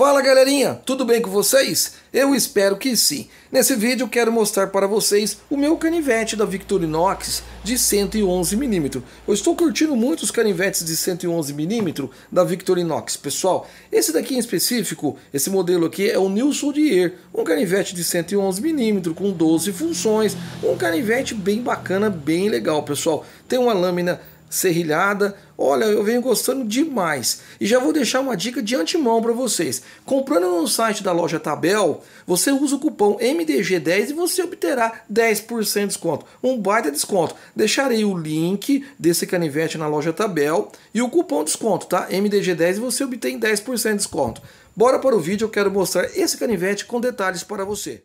Fala galerinha, tudo bem com vocês? Eu espero que sim. Nesse vídeo quero mostrar para vocês o meu canivete da Victorinox de 111mm. Eu estou curtindo muito os canivetes de 111mm da Victorinox, pessoal. Esse daqui em específico, esse modelo aqui é o Nilson Dier, um canivete de 111mm com 12 funções, um canivete bem bacana, bem legal, pessoal. Tem uma lâmina serrilhada, olha, eu venho gostando demais. E já vou deixar uma dica de antemão para vocês. Comprando no site da loja Tabel, você usa o cupom MDG10 e você obterá 10% de desconto. Um baita desconto. Deixarei o link desse canivete na loja Tabel e o cupom desconto, tá? MDG10 e você obtém 10% de desconto. Bora para o vídeo, eu quero mostrar esse canivete com detalhes para você.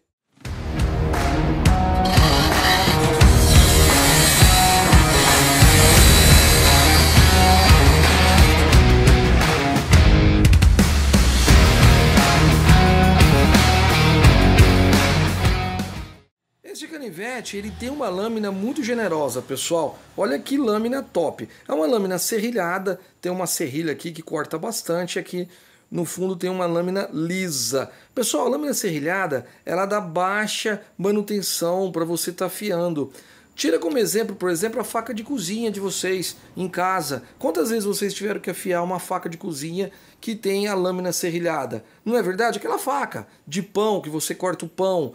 Este canivete ele tem uma lâmina muito generosa, pessoal. Olha que lâmina top. É uma lâmina serrilhada, tem uma serrilha aqui que corta bastante, aqui no fundo tem uma lâmina lisa. Pessoal, a lâmina serrilhada ela dá baixa manutenção para você estar afiando. Tira como exemplo, por exemplo, a faca de cozinha de vocês em casa. Quantas vezes vocês tiveram que afiar uma faca de cozinha que tem a lâmina serrilhada? Não é verdade? Aquela faca de pão que você corta o pão.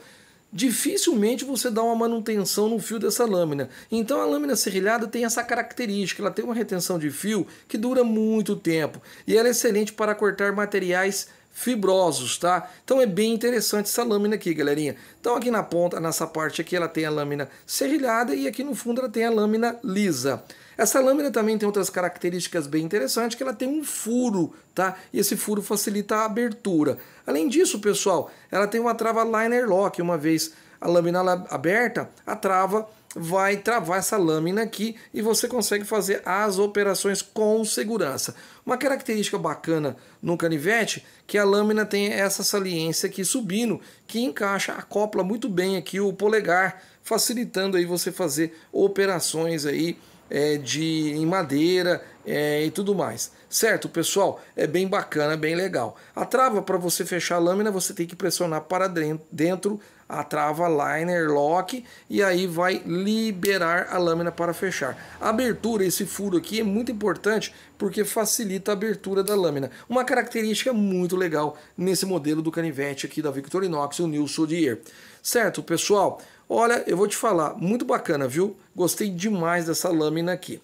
Dificilmente você dá uma manutenção no fio dessa lâmina. Então a lâmina serrilhada tem essa característica, ela tem uma retenção de fio que dura muito tempo e ela é excelente para cortar materiais fibrosos, tá? Então é bem interessante essa lâmina aqui, galerinha. Então aqui na ponta, nessa parte aqui, ela tem a lâmina serrilhada e aqui no fundo ela tem a lâmina lisa. Essa lâmina também tem outras características bem interessantes, que ela tem um furo, tá? E esse furo facilita a abertura. Além disso, pessoal, ela tem uma trava liner lock. Uma vez a lâmina aberta, a trava vai travar essa lâmina aqui e você consegue fazer as operações com segurança. Uma característica bacana no canivete que a lâmina tem essa saliência aqui subindo, que encaixa, acopla muito bem aqui o polegar, facilitando aí você fazer operações aí em madeira e tudo mais. Certo, pessoal? É bem bacana, bem legal. A trava, para você fechar a lâmina, você tem que pressionar para dentro a trava liner lock e aí vai liberar a lâmina para fechar. A abertura, esse furo aqui é muito importante porque facilita a abertura da lâmina. Uma característica muito legal nesse modelo do canivete aqui da Victorinox, o Nilson Dier. Certo, pessoal? Olha, eu vou te falar, muito bacana, viu? Gostei demais dessa lâmina aqui.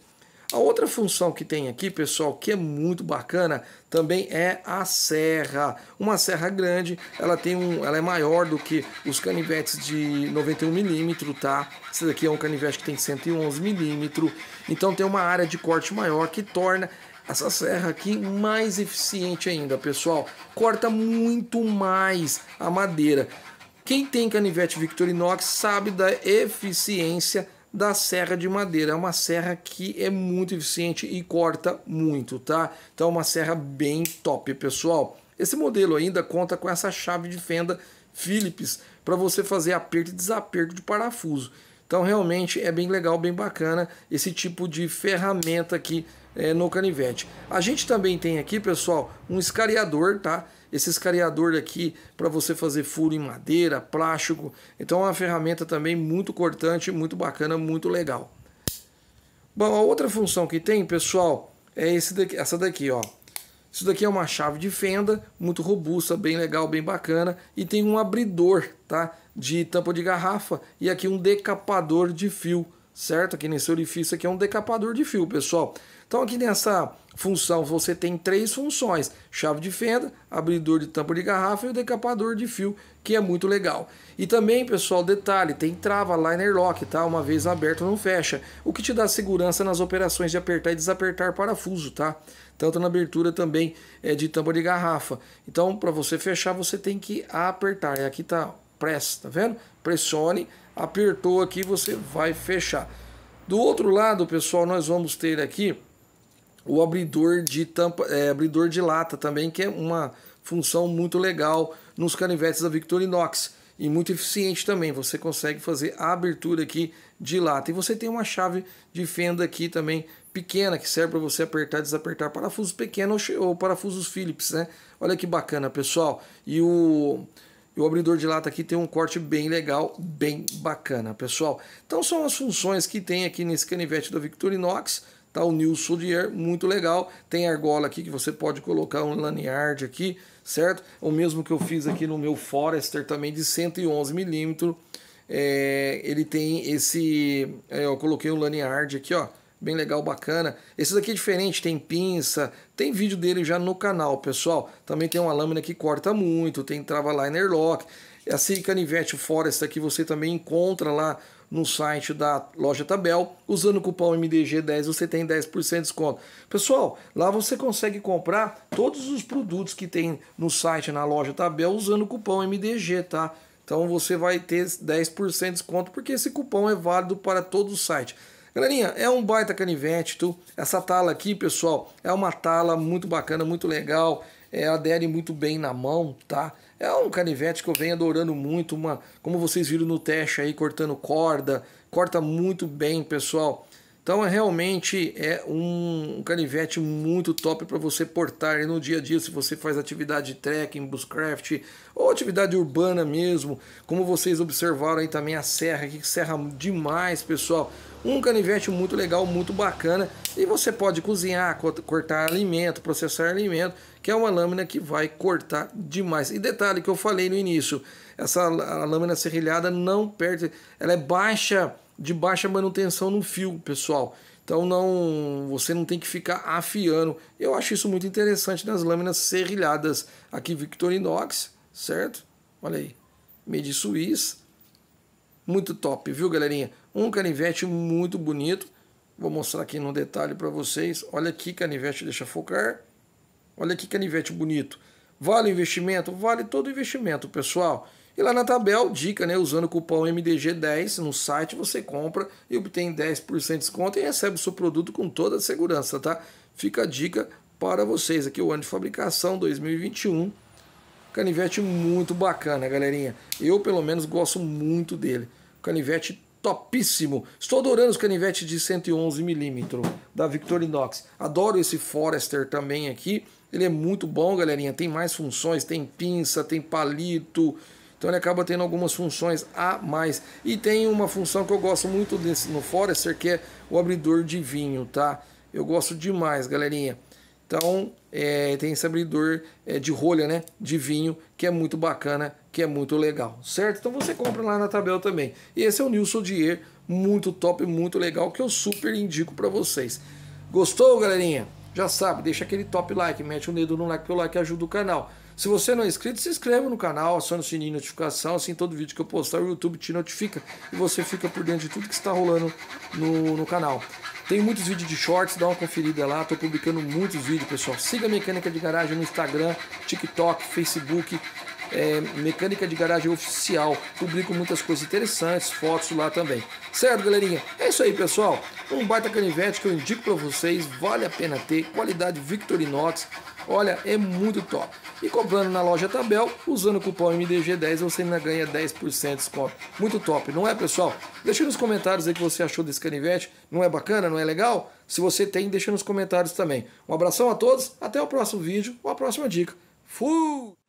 A outra função que tem aqui, pessoal, que é muito bacana, também é a serra. Uma serra grande, ela é maior do que os canivetes de 91mm, tá? Esse daqui é um canivete que tem 111mm, então tem uma área de corte maior que torna essa serra aqui mais eficiente ainda, pessoal. Corta muito mais a madeira. Quem tem canivete Victorinox sabe da eficiência da serra de madeira. É uma serra que é muito eficiente e corta muito, tá? Então é uma serra bem top, pessoal. Esse modelo ainda conta com essa chave de fenda Phillips para você fazer aperto e desaperto de parafuso. Então realmente é bem legal, bem bacana esse tipo de ferramenta aqui no canivete. A gente também tem aqui, pessoal, um escariador, tá? Esse escariador aqui para você fazer furo em madeira, plástico. Então é uma ferramenta também muito cortante, muito bacana, muito legal. Bom, a outra função que tem, pessoal, é essa daqui, ó. Isso daqui é uma chave de fenda, muito robusta, bem legal, bem bacana. E tem um abridor, tá? De tampa de garrafa e aqui um decapador de fio, certo? Aqui nesse orifício aqui é um decapador de fio, pessoal. Então aqui nessa função você tem três funções: chave de fenda, abridor de tampa de garrafa e o decapador de fio, que é muito legal. E também, pessoal, detalhe, tem trava liner lock, tá? Uma vez aberto não fecha, o que te dá segurança nas operações de apertar e desapertar parafuso, tá? Tanto na abertura também de tampa de garrafa. Então para você fechar você tem que apertar, e aqui tá press, tá vendo? Pressione, apertou aqui, você vai fechar. Do outro lado, pessoal, nós vamos ter aqui o abridor de tampa, abridor de lata também, que é uma função muito legal nos canivetes da Victorinox e muito eficiente também. Você consegue fazer a abertura aqui de lata. E você tem uma chave de fenda aqui também pequena, que serve para você apertar e desapertar parafusos pequenos ou parafusos Phillips, né? Olha que bacana, pessoal. E o abridor de lata aqui tem um corte bem legal, bem bacana, pessoal. Então são as funções que tem aqui nesse canivete da Victorinox, tá? O Nilson Dier, muito legal. Tem argola aqui que você pode colocar um lanyard aqui, certo? O mesmo que eu fiz aqui no meu Forester também de 111mm. Ele tem esse... eu coloquei um lanyard aqui, ó. Bem legal, bacana. Esse daqui é diferente, tem pinça, tem vídeo dele já no canal, pessoal. Também tem uma lâmina que corta muito, tem trava-liner lock. Esse canivete Forester aqui você também encontra lá no site da loja Tabel. Usando o cupom MDG10 você tem 10% de desconto. Pessoal, lá você consegue comprar todos os produtos que tem no site, na loja Tabel, usando o cupom MDG, tá? Então você vai ter 10% de desconto, porque esse cupom é válido para todo o site. Galerinha, é um baita canivete, tu. Essa tala aqui, pessoal, é uma tala muito bacana, muito legal. Adere muito bem na mão, tá? É um canivete que eu venho adorando muito. Como vocês viram no teste aí, cortando corda. Corta muito bem, pessoal. Então, realmente é um canivete muito top para você portar no dia a dia, se você faz atividade de trekking, bushcraft ou atividade urbana mesmo. Como vocês observaram aí também a serra, que serra demais, pessoal. Um canivete muito legal, muito bacana. E você pode cozinhar, cortar alimento, processar alimento, que é uma lâmina que vai cortar demais. E detalhe que eu falei no início, essa lâmina serrilhada não perde, ela é baixa, de baixa manutenção no fio, pessoal. Então você não tem que ficar afiando. Eu acho isso muito interessante nas lâminas serrilhadas aqui Victorinox, certo? Olha aí, made in Swiss. Muito top, viu, galerinha? Um canivete muito bonito. Vou mostrar aqui no detalhe para vocês. Olha que canivete, deixa focar. Olha que canivete bonito. Vale o investimento? Vale todo o investimento, pessoal. E lá na Tabel, dica, né? Usando o cupom MDG10 no site, você compra e obtém 10% de desconto e recebe o seu produto com toda a segurança, tá? Fica a dica para vocês. Aqui o ano de fabricação, 2021. Canivete muito bacana, galerinha. Eu, pelo menos, gosto muito dele. Canivete topíssimo. Estou adorando os canivetes de 111mm da Victorinox. Adoro esse Forester também aqui. Ele é muito bom, galerinha. Tem mais funções, tem pinça, tem palito... Então ele acaba tendo algumas funções a mais. E tem uma função que eu gosto muito desse no Forester, que é o abridor de vinho, tá? Eu gosto demais, galerinha. Então tem esse abridor de rolha, né? De vinho, que é muito bacana, que é muito legal, certo? Então você compra lá na Tabel também. E esse é o Nilson Dier, muito top, muito legal, que eu super indico pra vocês. Gostou, galerinha? Já sabe, deixa aquele top like, mete o dedo no like, porque o like ajuda o canal. Se você não é inscrito, se inscreva no canal, aciona o sininho de notificação, assim todo vídeo que eu postar o YouTube te notifica e você fica por dentro de tudo que está rolando no canal. Tem muitos vídeos de shorts, dá uma conferida lá, estou publicando muitos vídeos, pessoal. Siga a Mecânica de Garagem no Instagram, TikTok, Facebook, Mecânica de Garagem Oficial. Publico muitas coisas interessantes, fotos lá também. Certo, galerinha? É isso aí, pessoal. Um baita canivete que eu indico para vocês, vale a pena ter, qualidade Victorinox. Olha, é muito top. E comprando na loja Tabel, usando o cupom MDG10, você ainda ganha 10% de desconto. Muito top, não é, pessoal? Deixa nos comentários aí o que você achou desse canivete. Não é bacana? Não é legal? Se você tem, deixa nos comentários também. Um abração a todos, até o próximo vídeo, ou a próxima dica. Fui!